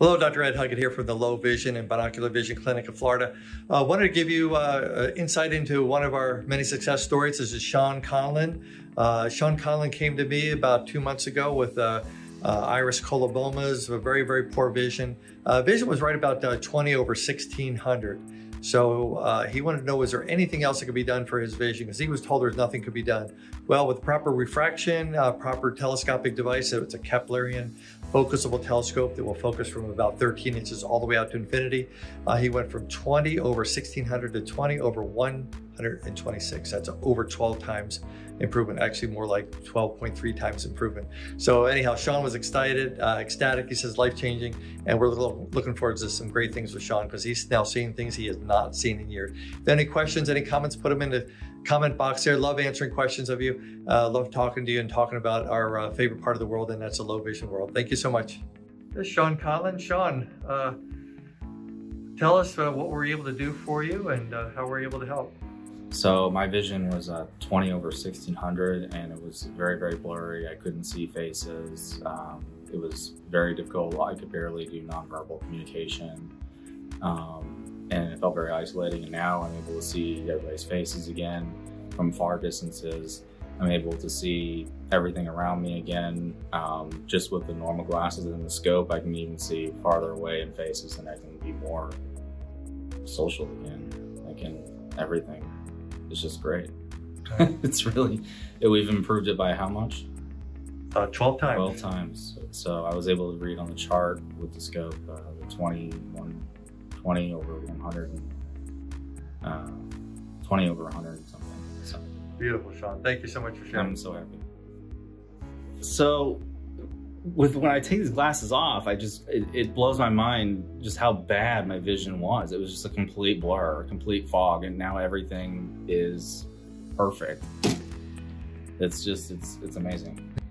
Hello, Dr. Ed Huggett here from the Low Vision and Binocular Vision Clinic of Florida. I wanted to give you insight into one of our many success stories. This is Shawn Conlon. Shawn Conlon came to me about 2 months ago with iris colobomas, a very, very poor vision. Vision was right about 20/1600. So he wanted to know, is there anything else that could be done for his vision? Because he was told there's nothing could be done. Well, with proper refraction, proper telescopic device, it's a Keplerian focusable telescope that will focus from about 13 inches all the way out to infinity. He went from 20/1600 to 20/126. That's over 12 times improvement, actually more like 12.3 times improvement. So anyhow, Shawn was excited, ecstatic. He says life-changing, and we're looking forward to some great things with Shawn because he's now seeing things he has not seen in years. If any questions, any comments, put them in the comment box there. Love answering questions of you. Love talking to you and talking about our favorite part of the world, and that's the low vision world. Thank you so much. This is Shawn Conlon. Shawn, tell us what we're able to do for you and how we're able to help. So my vision was 20/1600, and it was very, very blurry. I couldn't see faces. It was very difficult. I could barely do nonverbal communication, and it felt very isolating. And now I'm able to see everybody's faces again from far distances. I'm able to see everything around me again. Just with the normal glasses and the scope, I can even see farther away in faces, and I can be more social again. I can everything. It's just great. It's really, we've improved it by how much? 12 times. 12 times. So I was able to read on the chart with the scope, the 20/100, 20/100 something. So. Beautiful, Shawn. Thank you so much for sharing. I'm so happy. So when I take these glasses off, it blows my mind just how bad my vision was. It was just a complete blur, a complete fog, and now everything is perfect. It's amazing.